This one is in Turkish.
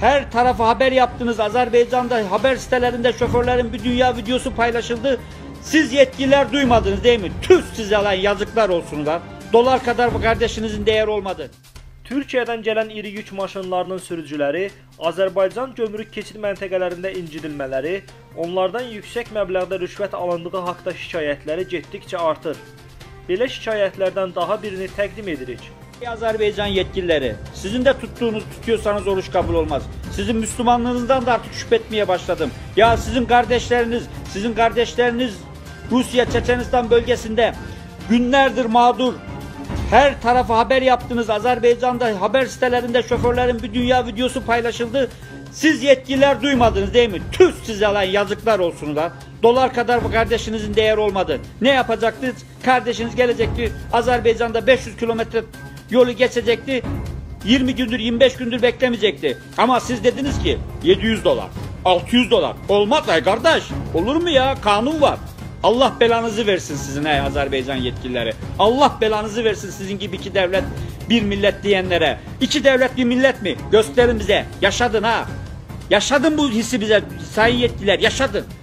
Her tarafa haber yaptınız. Azerbaycan'da haber sitelerinde şoförlerin bir dünya videosu paylaşıldı. Siz yetkililer duymadınız değil mi? Tüh size lan, yazıklar olsun lan. Dolar kadar bu kardeşinizin değeri olmadı. Türkiyədən gələn iri yük maşınlarının sürücüləri Azərbaycan gömrük keçid məntəqələrində incidilmələri, onlardan yüksək məbləğdə rüşvət alındığı haqda şikayətləri getdikcə artır. Belə şikayətlərdən daha birini təqdim edirik. Azərbaycan yetkililəri, sizin de tutuyorsanız oruç kabul olmaz. Sizin Müslümanlığınızdan da artık şüphe etmeye başladım. Ya sizin kardeşleriniz Rusya Çeçenistan bölgesinde günlerdir mağdur. Her tarafa haber yaptınız. Azerbaycan'da haber sitelerinde şoförlerin bir dünya videosu paylaşıldı. Siz yetkililer duymadınız değil mi? Tüh size lan, yazıklar olsun lan. Dolar kadar bu kardeşinizin değeri olmadı. Ne yapacaktınız? Kardeşiniz gelecekti. Azerbaycan'da 500 kilometre yolu geçecekti. 20 gündür 25 gündür beklemeyecekti. Ama siz dediniz ki $700, $600. Olmaz ay kardeş. Olur mu ya? Kanun var. Allah belanızı versin sizin ey Azerbaycan yetkilileri. Allah belanızı versin sizin gibi iki devlet bir millet diyenlere. İki devlet bir millet mi? Gösterin bize. Yaşadın ha. Yaşadın bu hissi bize sayın yetkililer. Yaşadın.